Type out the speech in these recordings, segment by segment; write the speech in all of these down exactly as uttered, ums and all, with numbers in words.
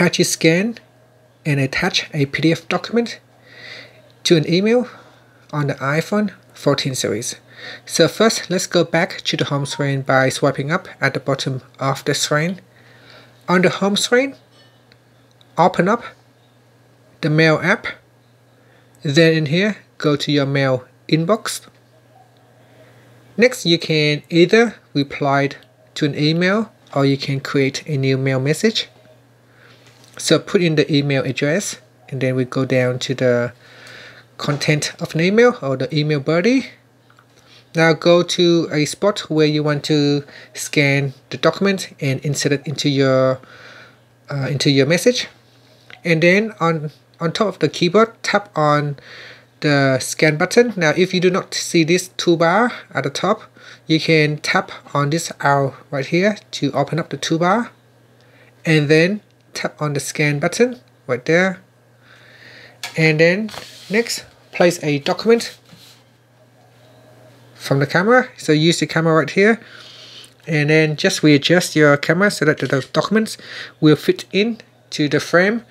HatchiScan and attach a P D F document to an email on the iPhone fourteen series. So first, let's go back to the home screen by swiping up at the bottom of the screen. On the home screen, open up the Mail app. Then in here, go to your mail inbox. Next, you can either reply to an email or you can create a new mail message. So put in the email address, and then we go down to the content of an email or the email body. Now go to a spot where you want to scan the document and insert it into your uh, into your message. And then on on top of the keyboard, tap on the scan button. Now if you do not see this toolbar at the top, you can tap on this arrow right here to open up the toolbar, and then tap on the scan button right there. And then next, place a document from the camera. So use the camera right here, and then just readjust your camera so that the documents will fit in to the frame.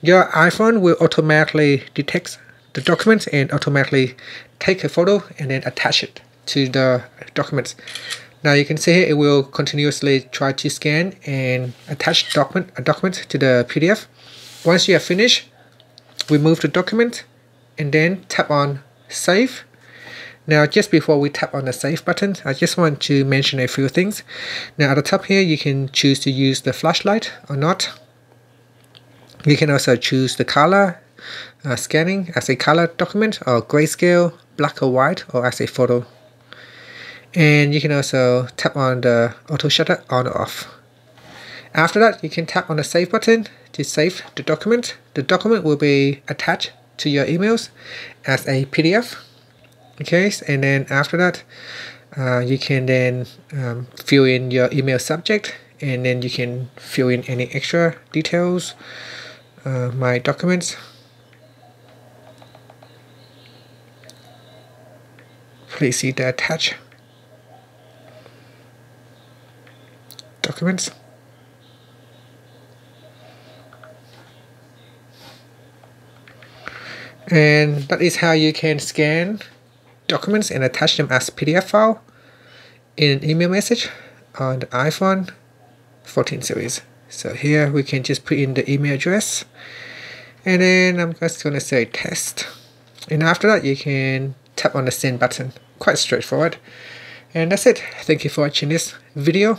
Your iPhone will automatically detect the documents and automatically take a photo and then attach it to the documents. Now you can see here it will continuously try to scan and attach document, a document to the P D F. Once you have finished, remove the document and then tap on Save. Now just before we tap on the Save button, I just want to mention a few things. Now at the top here, you can choose to use the flashlight or not. You can also choose the color, uh, scanning as a color document or grayscale, black or white, or as a photo. And you can also tap on the auto shutter on or off. After that, you can tap on the Save button to save the document. The document will be attached to your emails as a P D F. Okay, and then after that, uh, you can then um, fill in your email subject, and then you can fill in any extra details. Uh, my documents, please see the attach documents. And that is how you can scan documents and attach them as P D F file in an email message on the iPhone fourteen series. So here we can just put in the email address, and then I'm just going to say test, and after that you can tap on the Send button. Quite straightforward. And that's it. Thank you for watching this video.